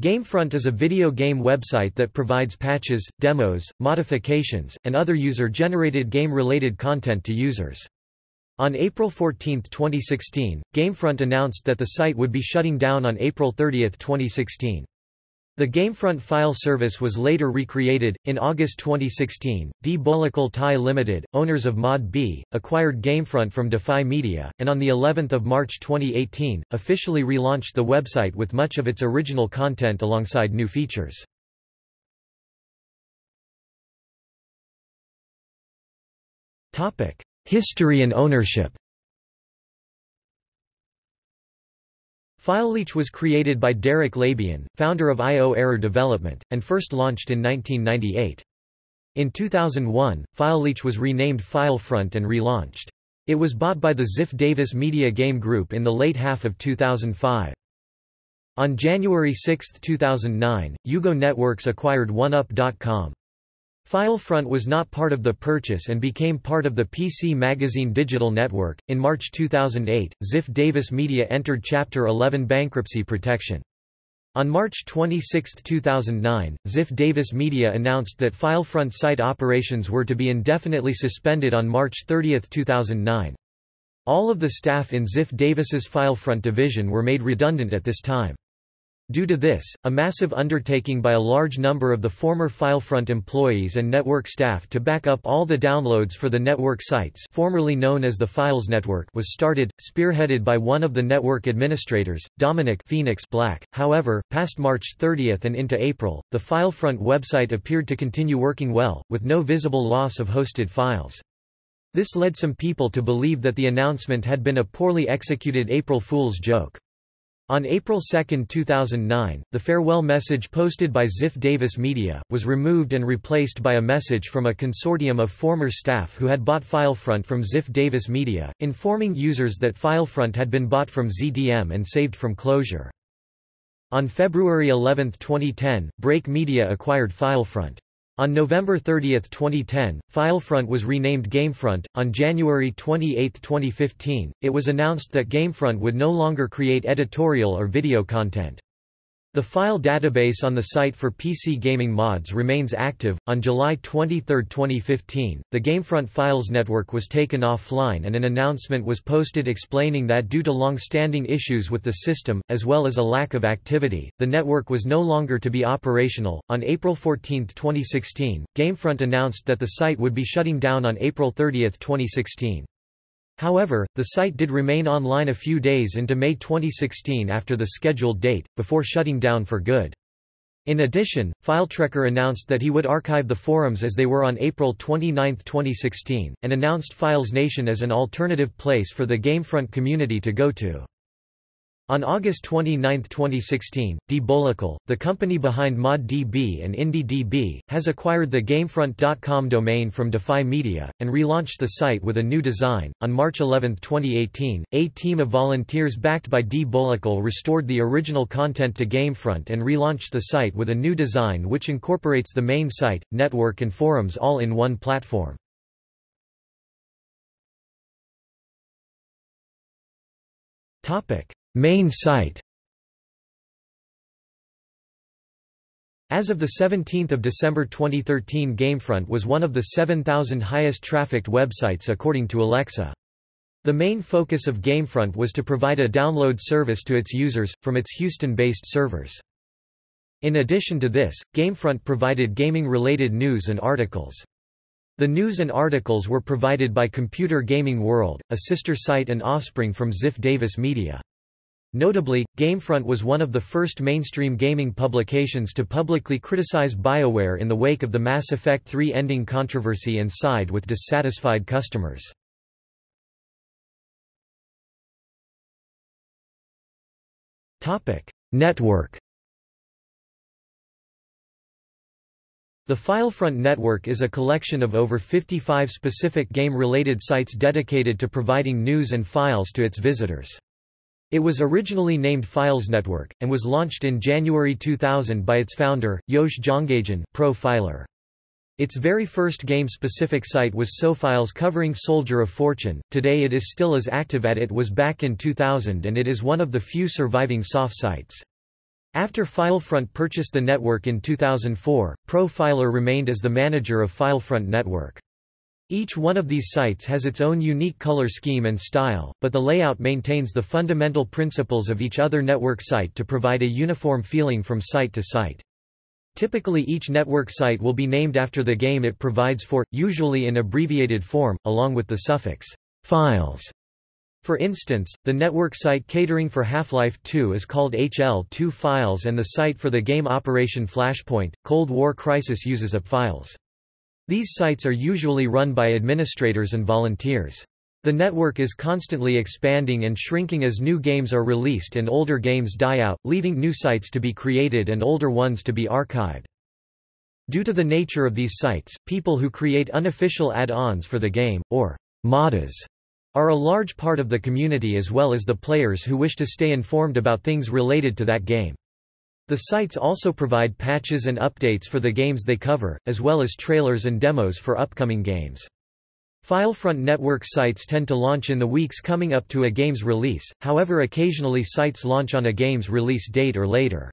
GameFront is a video game website that provides patches, demos, modifications, and other user-generated game-related content to users. On April 14, 2016, GameFront announced that the site would be shutting down on April 30, 2016. The GameFront file service was later recreated. In August 2016, DBolical Pty Ltd., owners of ModDB, acquired GameFront from Defy Media, and on the 11th of March 2018, officially relaunched the website with much of its original content alongside new features. Topic: History and ownership. FileLeach was created by Derek Labian, founder of IO Error Development, and first launched in 1998. In 2001, FileLeach was renamed FileFront and relaunched. It was bought by the Ziff Davis Media Game Group in the late half of 2005. On January 6, 2009, Yugo Networks acquired 1up.com. FileFront was not part of the purchase and became part of the PC Magazine digital network. In March 2008, Ziff Davis Media entered Chapter 11 bankruptcy protection. On March 26, 2009, Ziff Davis Media announced that FileFront site operations were to be indefinitely suspended on March 30, 2009. All of the staff in Ziff Davis's FileFront division were made redundant at this time. Due to this, a massive undertaking by a large number of the former FileFront employees and network staff to back up all the downloads for the network sites formerly known as the Files Network was started, spearheaded by one of the network administrators, Dominic Black. However, past March 30 and into April, the FileFront website appeared to continue working well, with no visible loss of hosted files. This led some people to believe that the announcement had been a poorly executed April Fool's joke. On April 2, 2009, the farewell message posted by Ziff Davis Media was removed and replaced by a message from a consortium of former staff who had bought FileFront from Ziff Davis Media, informing users that FileFront had been bought from ZDM and saved from closure. On February 11, 2010, Break Media acquired FileFront. On November 30, 2010, FileFront was renamed GameFront. On January 28, 2015, it was announced that GameFront would no longer create editorial or video content. The file database on the site for PC gaming mods remains active. On July 23, 2015, the GameFront Files Network was taken offline and an announcement was posted explaining that due to long-standing issues with the system, as well as a lack of activity, the network was no longer to be operational. On April 14, 2016, GameFront announced that the site would be shutting down on April 30, 2016. However, the site did remain online a few days into May 2016 after the scheduled date, before shutting down for good. In addition, FileTrekker announced that he would archive the forums as they were on April 29, 2016, and announced Files Nation as an alternative place for the GameFront community to go to. On August 29, 2016, DBolical, the company behind ModDB and IndieDB, has acquired the GameFront.com domain from Defy Media, and relaunched the site with a new design. On March 11, 2018, a team of volunteers backed by DBolical restored the original content to GameFront and relaunched the site with a new design which incorporates the main site, network and forums all in one platform. Main site. As of 17 December 2013, GameFront was one of the 7,000 highest trafficked websites according to Alexa. The main focus of GameFront was to provide a download service to its users, from its Houston-based servers. In addition to this, GameFront provided gaming-related news and articles. The news and articles were provided by Computer Gaming World, a sister site and offspring from Ziff Davis Media. Notably, GameFront was one of the first mainstream gaming publications to publicly criticize BioWare in the wake of the Mass Effect 3 ending controversy and side with dissatisfied customers. Network. The FileFront network is a collection of over 55 specific game-related sites dedicated to providing news and files to its visitors. It was originally named Files Network, and was launched in January 2000 by its founder, Yosh Jongajan, Profiler. Its very first game-specific site was SoFiles covering Soldier of Fortune. Today it is still as active as it was back in 2000, and it is one of the few surviving soft sites. After FileFront purchased the network in 2004, Profiler remained as the manager of FileFront Network. Each one of these sites has its own unique color scheme and style, but the layout maintains the fundamental principles of each other network site to provide a uniform feeling from site to site. Typically each network site will be named after the game it provides for, usually in abbreviated form, along with the suffix files. For instance, the network site catering for Half-Life 2 is called HL2 Files, and the site for the game Operation Flashpoint, Cold War Crisis uses up files. These sites are usually run by administrators and volunteers. The network is constantly expanding and shrinking as new games are released and older games die out, leaving new sites to be created and older ones to be archived. Due to the nature of these sites, people who create unofficial add-ons for the game, or modders, are a large part of the community as well as the players who wish to stay informed about things related to that game. The sites also provide patches and updates for the games they cover, as well as trailers and demos for upcoming games. FileFront Network sites tend to launch in the weeks coming up to a game's release, however occasionally sites launch on a game's release date or later.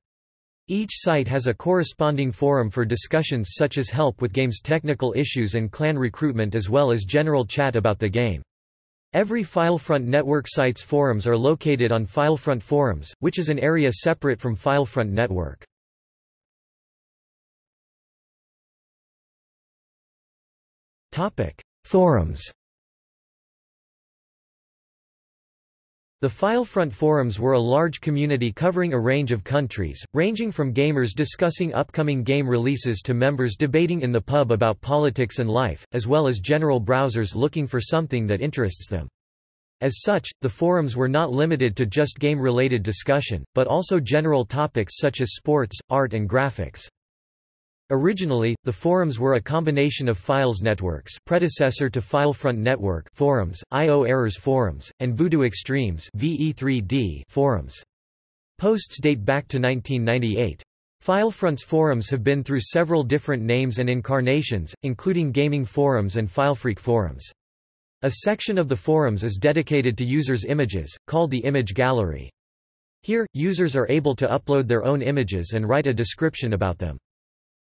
Each site has a corresponding forum for discussions such as help with games' technical issues and clan recruitment, as well as general chat about the game. Every FileFront Network site's forums are located on FileFront Forums, which is an area separate from FileFront Network. Forums. The FileFront forums were a large community covering a range of countries, ranging from gamers discussing upcoming game releases to members debating in the pub about politics and life, as well as general browsers looking for something that interests them. As such, the forums were not limited to just game-related discussion, but also general topics such as sports, art and graphics. Originally, the forums were a combination of Files Networks, predecessor to FileFront Network forums, IO Errors forums, and Voodoo Extremes (VE3D) forums. Posts date back to 1998. FileFront's forums have been through several different names and incarnations, including gaming forums and FileFreak forums. A section of the forums is dedicated to users' images, called the Image Gallery. Here, users are able to upload their own images and write a description about them.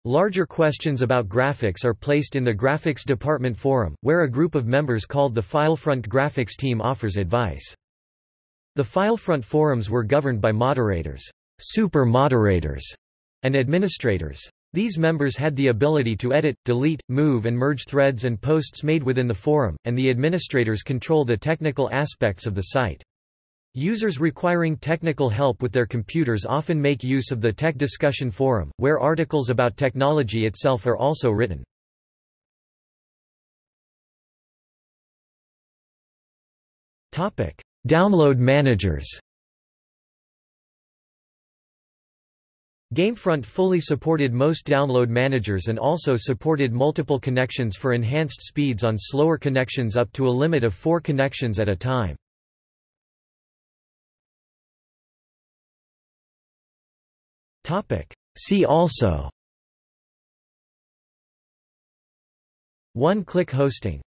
Larger questions about graphics are placed in the Graphics Department Forum, where a group of members called the FileFront Graphics Team offers advice. The FileFront forums were governed by moderators, super moderators, and administrators. These members had the ability to edit, delete, move and merge threads and posts made within the forum, and the administrators control the technical aspects of the site. Users requiring technical help with their computers often make use of the Tech Discussion Forum, where articles about technology itself are also written. Download managers. GameFront fully supported most download managers and also supported multiple connections for enhanced speeds on slower connections up to a limit of 4 connections at a time. See also: One-click hosting.